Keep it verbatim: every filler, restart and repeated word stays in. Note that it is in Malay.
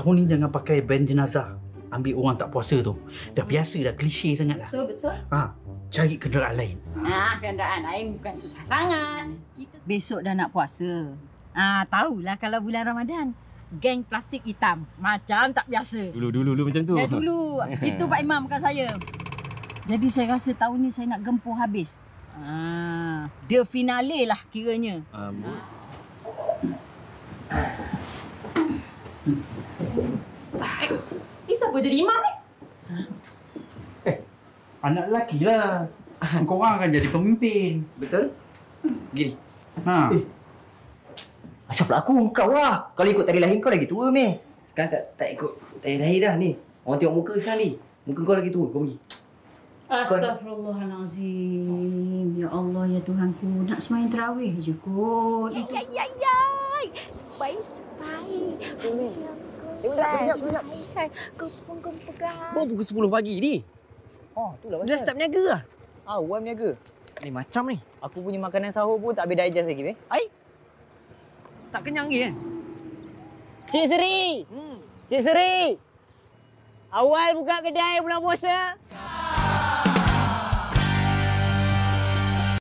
Tahun ni jangan pakai band jenazah ambil orang tak puasa tu. Dah biasa dah, klise sangat dah. Betul, betul. Ha, cari kenderaan lain. Ah, ha, kenderaan lain bukan susah sangat. Kita besok dah nak puasa. Ah, ha, tahulah kalau bulan Ramadan. Geng plastik hitam macam tak biasa. Dulu-dulu macam tu. Ya, dulu. Itu Pak Imam bukan saya. Jadi saya rasa tahun ni saya nak gempuh habis. Ah, ha, dia finale lah kiranya. Um. Eh, ni siapa jadi imam ni? Eh, anak lelaki lah. Korang akan jadi pemimpin. Betul? Gini. Ha. Eh. Asal pula aku kau lah. Kalau ikut tarikh lahir kau lagi tua, meh. Sekarang tak tak ikut tarikh lahir dah ni. Orang tengok muka sekarang ni. Muka kau lagi tua, kau pergi. Astaghfirullahalazim. Ya Allah, ya Tuhanku. Nak semain tarawih je kot. Ya, ya, ya, ya. Sebaik-sebaik. Boleh. Kejap, kejap. Kepung-kepung. Baru pukul sepuluh pagi ni. Oh, itulah pasal. Dah start berniaga lah. Ah, awal berniaga. Ni macam ni. Aku punya makanan sahur pun tak habis digest lagi, weh. Ai. Tak kenyang lagi kan? Cik Seri. Hmm. Cik Seri. Awal buka kedai bulan puasa.